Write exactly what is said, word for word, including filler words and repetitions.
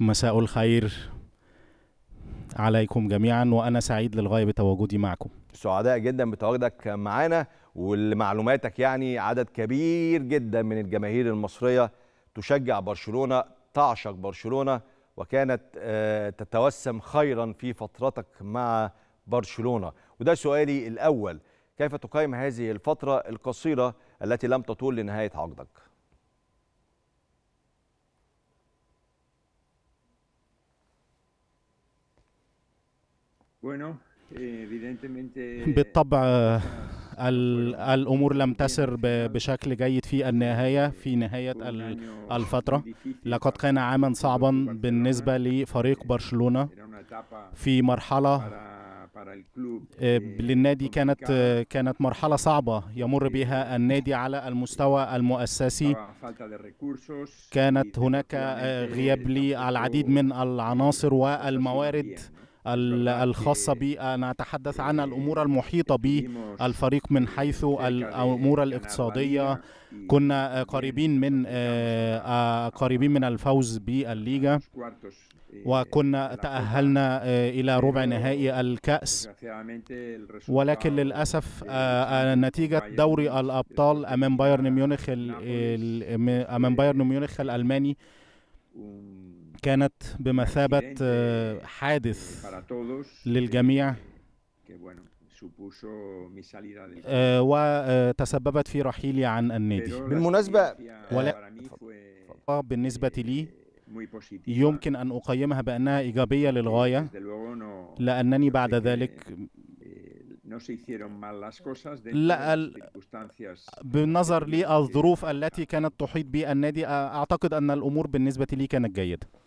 مساء الخير عليكم جميعا، وأنا سعيد للغاية بتواجدي معكم. سعداء جدا بتواجدك معانا، ولمعلوماتك يعني عدد كبير جدا من الجماهير المصرية تشجع برشلونة، تعشق برشلونة، وكانت تتوسم خيرا في فترتك مع برشلونة. وده سؤالي الأول، كيف تقيم هذه الفترة القصيرة التي لم تطول لنهاية عقدك؟ بالطبع الأمور لم تسر بشكل جيد في النهاية في نهاية الفترة. لقد كان عاما صعبا بالنسبة لفريق برشلونة في مرحلة للنادي، كانت كانت مرحلة صعبة يمر بها النادي على المستوى المؤسسي. كانت هناك غياب للعديد من العناصر والموارد الخاصة بي. أنا أتحدث عن الأمور المحيطة بالفريق من حيث الأمور الاقتصادية. كنا قريبين من قريبين من الفوز بالليغا، وكنا تأهلنا إلى ربع نهائي الكأس، ولكن للأسف نتيجة دوري الأبطال أمام بايرن ميونخ أمام بايرن ميونخ الألماني كانت بمثابة حادث للجميع، وتسببت في رحيلي عن النادي. بالمناسبة بالنسبة لي يمكن أن أقيمها بأنها إيجابية للغاية، لأنني بعد ذلك لا بالنظر للظروف التي كانت تحيط بالنادي، أعتقد أن الأمور بالنسبة لي كانت جيدة.